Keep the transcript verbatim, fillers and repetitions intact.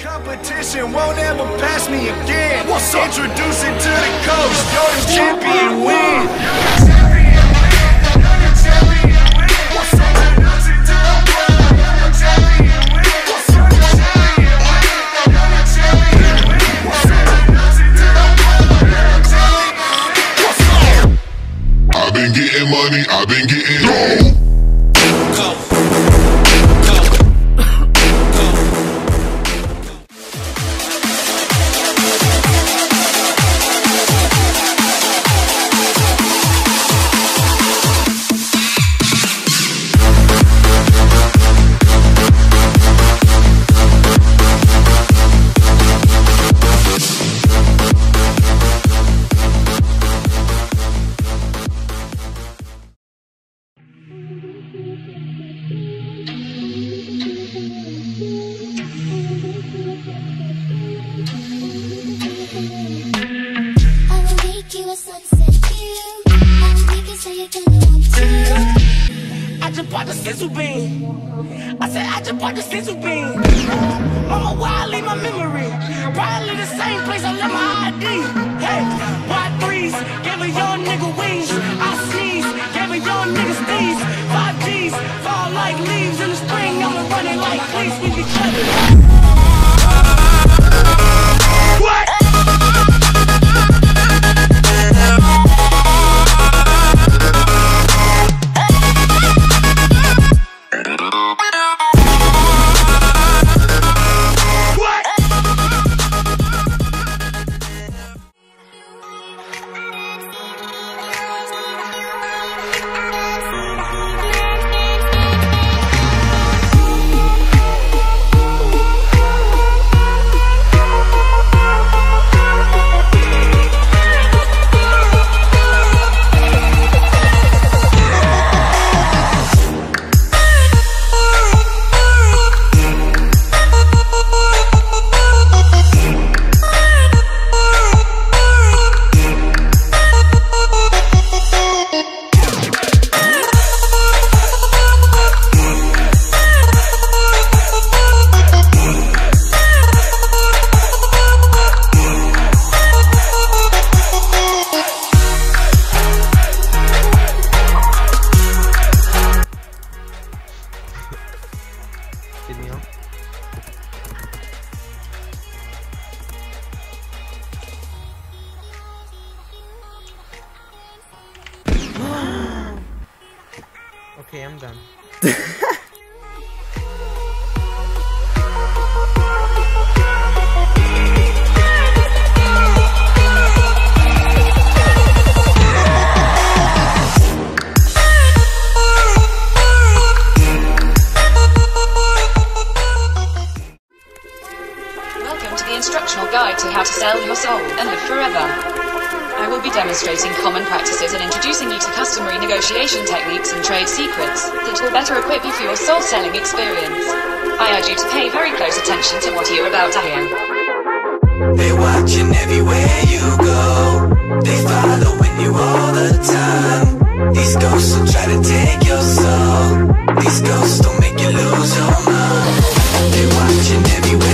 Competition won't ever pass me again. What's up? Introducing to the coach, you're the champion win. You're the champion win. You're the champion win. What's up? Introducing to the world, you're the champion win. What's up? You're the champion win. You're the champion win. What's up? Introducing to the world, you're the champion win. What's up? I've been getting money, I've been getting gold. I just bought the sizzle bean. I said I just bought the sizzle bean. Mama, why I leave my memory? Probably the same place I left my I D. Hey, why threes? Gave a young nigga wings. I sneeze, gave a young nigga sneeze. Five G's fall like leaves in the spring. I'ma run it like fleas. We be clubbing. What? Okay, I'm done. Welcome to the instructional guide to how to sell your soul and live forever. I will be demonstrating common practices and introducing you to customary negotiation techniques and trade secrets that will better equip you for your soul selling experience. I urge you to pay very close attention to what you're about to hear. They're watching everywhere you go. They following you all the time. These ghosts will try to take your soul. These ghosts don't make you lose your mind. They're watching everywhere.